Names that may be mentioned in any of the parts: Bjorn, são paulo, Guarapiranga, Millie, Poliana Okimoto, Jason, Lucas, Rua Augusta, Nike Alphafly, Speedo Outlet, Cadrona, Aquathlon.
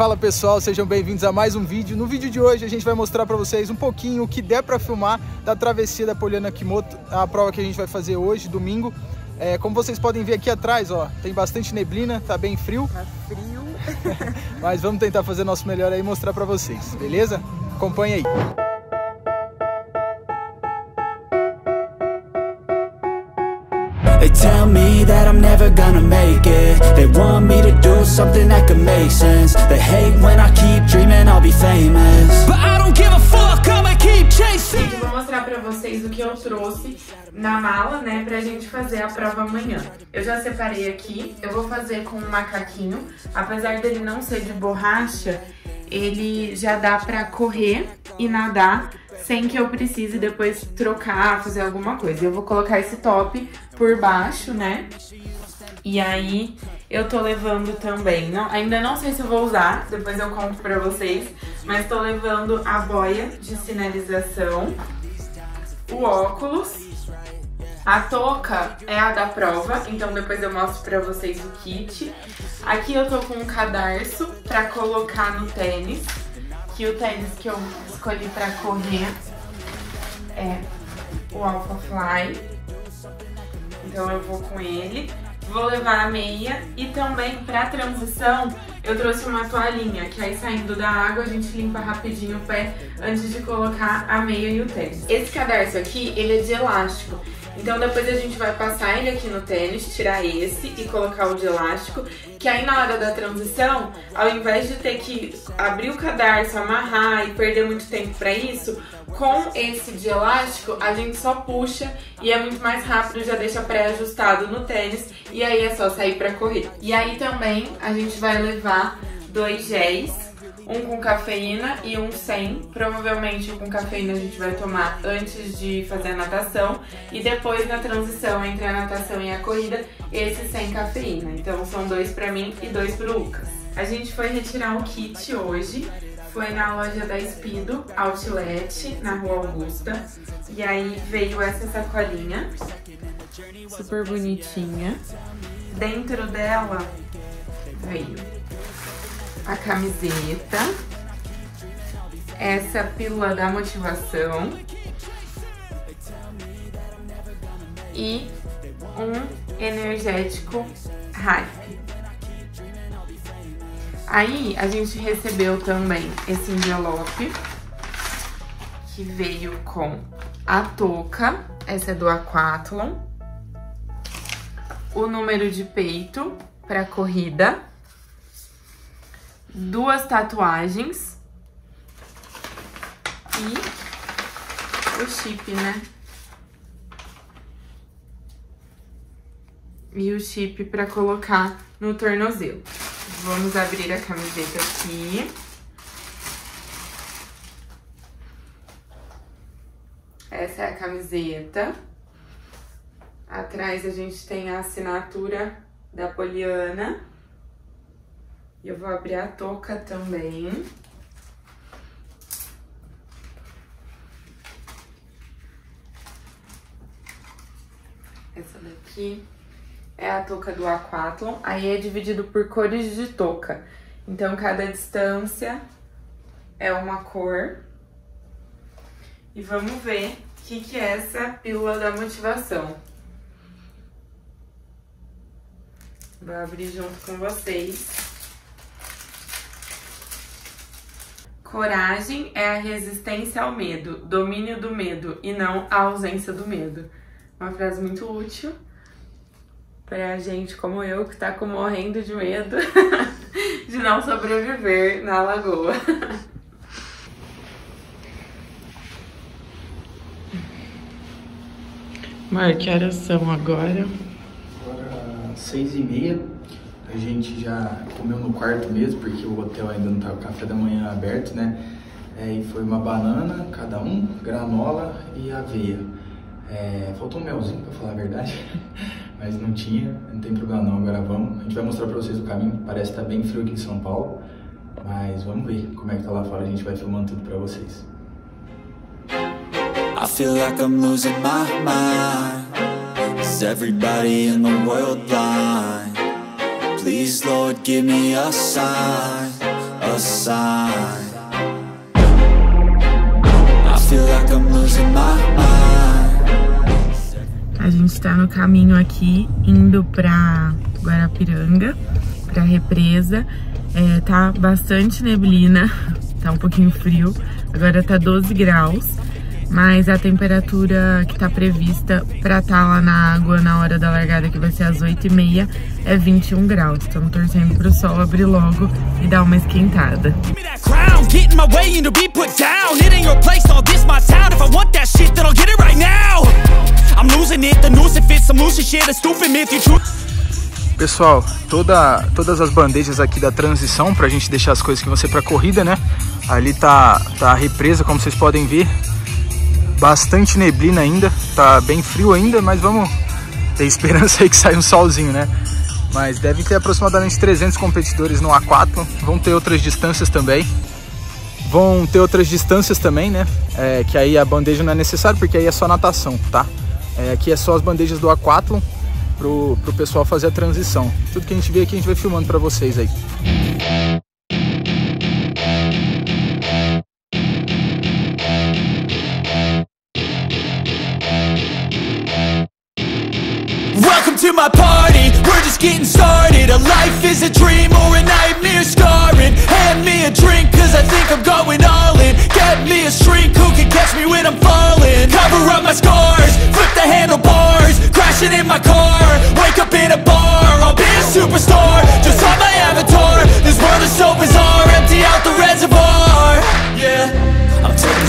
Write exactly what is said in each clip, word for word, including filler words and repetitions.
Fala pessoal, sejam bem-vindos a mais um vídeo. No vídeo de hoje a gente vai mostrar para vocês um pouquinho o que der para filmar da travessia da Poliana Okimoto, a prova que a gente vai fazer hoje, domingo. É, como vocês podem ver aqui atrás, ó, tem bastante neblina, tá bem frio. Tá frio. Mas vamos tentar fazer nosso melhor aí e mostrar para vocês, beleza? Acompanha aí. They tell me that I'm never gonna make it. They want me to do something that could make sense. They hate when I keep dreaming I'll be famous. But I don't give a fuck, I'm gonna keep chasing. Vou mostrar pra vocês o que eu trouxe na mala, né, pra gente fazer a prova amanhã. Eu já separei aqui, eu vou fazer com um macaquinho. Apesar dele não ser de borracha, ele já dá pra correr e nadar sem que eu precise depois trocar, fazer alguma coisa. Eu vou colocar esse top por baixo, né? E aí eu tô levando também, não, ainda não sei se eu vou usar, depois eu conto pra vocês, mas tô levando a boia de sinalização, o óculos. A touca é a da prova, então depois eu mostro pra vocês o kit. Aqui eu tô com um cadarço pra colocar no tênis, que o tênis que eu escolhi pra correr é o Alphafly, então eu vou com ele. Vou levar a meia e também pra transição eu trouxe uma toalhinha, que aí saindo da água a gente limpa rapidinho o pé antes de colocar a meia e o tênis. Esse cadarço aqui, ele é de elástico. Então depois a gente vai passar ele aqui no tênis, tirar esse e colocar o de elástico, que aí na hora da transição, ao invés de ter que abrir o cadarço, amarrar e perder muito tempo pra isso, com esse de elástico a gente só puxa e é muito mais rápido, já deixa pré-ajustado no tênis e aí é só sair pra correr. E aí também a gente vai levar dois géis. Um com cafeína e um sem. Provavelmente o com cafeína a gente vai tomar antes de fazer a natação e depois na transição entre a natação e a corrida, esse sem cafeína. Então são dois pra mim e dois pro Lucas. A gente foi retirar o kit hoje, foi na loja da Speedo Outlet, na Rua Augusta. E aí veio essa sacolinha, super bonitinha. Dentro dela veio a camiseta, essa pílula da motivação e um energético hype. Aí a gente recebeu também esse envelope que veio com a touca, essa é do Aquathlon, o número de peito para corrida, duas tatuagens e o chip, né? E o chip pra colocar no tornozelo. Vamos abrir a camiseta aqui. Essa é a camiseta. Atrás a gente tem a assinatura da Poliana. E eu vou abrir a touca também. Essa daqui é a touca do Aquathlon. Aí é dividido por cores de touca. Então, cada distância é uma cor. E vamos ver o que, que é essa pílula da motivação. Vou abrir junto com vocês. Coragem é a resistência ao medo, domínio do medo e não a ausência do medo. Uma frase muito útil pra gente como eu, que tá morrendo de medo de não sobreviver na lagoa. Mar, que horas são agora? Agora seis e meia. A gente já comeu no quarto mesmo, porque o hotel ainda não estava o café da manhã aberto, né? É, e foi uma banana, cada um, granola e aveia. É, faltou um melzinho, pra falar a verdade, mas não tinha, não tem problema não, agora vamos. A gente vai mostrar pra vocês o caminho, parece que tá bem frio aqui em São Paulo, mas vamos ver como é que tá lá fora, a gente vai filmando tudo pra vocês. I feel like I'm losing my mind. Is everybody in the world blind? Please, Lord, give me a sign, a tá no caminho aqui, indo pra Guarapiranga, pra represa. É, tá bastante neblina, tá um pouquinho frio. Agora tá doze graus, mas a temperatura que tá prevista pra estar lá na água na hora da largada, que vai ser às oito e meia, é vinte e um graus. Estamos torcendo pro sol abrir logo e dar uma esquentada. Pessoal, toda, todas as bandejas aqui da transição, pra gente deixar as coisas que vão ser pra corrida, né? Ali tá, tá a represa, como vocês podem ver. Bastante neblina ainda, tá bem frio ainda, mas vamos ter esperança aí que saia um solzinho, né? Mas devem ter aproximadamente trezentos competidores no Aquathlon. Vão ter outras distâncias também. Vão ter outras distâncias também, né? É, que aí a bandeja não é necessária, porque aí é só natação, tá? É, aqui é só as bandejas do Aquathlon, pro, pro pessoal fazer a transição. Tudo que a gente vê aqui a gente vai filmando pra vocês aí. Welcome to my party, we're just getting started. A life is a dream or a nightmare scarring. Hand me a drink cause I think I'm going all in. Get me a shrink who can catch me when I'm falling. Cover up my scars, flip the handlebars. Crashing in my car, wake up in a bar. I'll be a superstar, just on my avatar. This world is so bizarre, empty out the reservoir. Yeah, I'm taking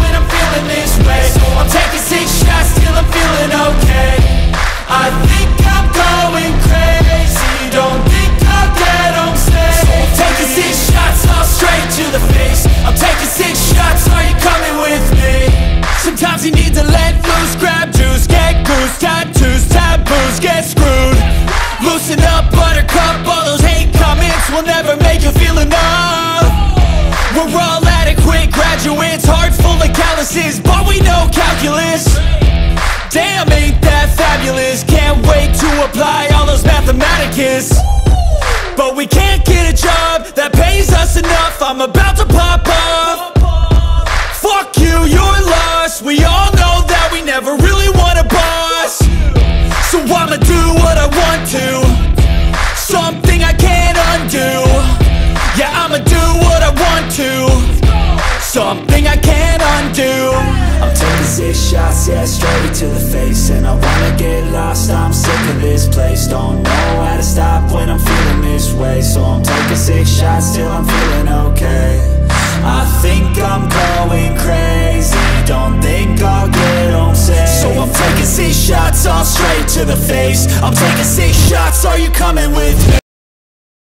when I'm feeling this way. So I'm taking six shots till I'm feeling okay. I think I'm going crazy, don't think I'll get on safe. So I'm taking six shots, all straight to the face. I'm taking six shots, are you coming with me? Sometimes you need to let loose, grab juice, get goose, tattoos, taboos, get screwed. Loosen up, buttercup, all those hate comments will never make you feel enough. We're all adequate graduates, heart full of calluses, but we know calculus. Damn, ain't that fabulous, can't wait to apply all those mathematicus. But we can't get a job that pays us enough, I'm about to pop up. Fuck you, you're lost, we all know that we never really want a boss. So I'ma do what I want to, something I can't undo. Yeah, I'ma do what I want to, something I can't undo. I'm taking six shots, yeah, straight to the face. And I wanna get lost, I'm sick of this place. Don't know how to stop when I'm feeling this way. So I'm taking six shots till I'm feeling okay. I think I'm going crazy, don't think I'll get home safe. So I'm taking six shots, all straight to the face. I'm taking six shots, are you coming with me?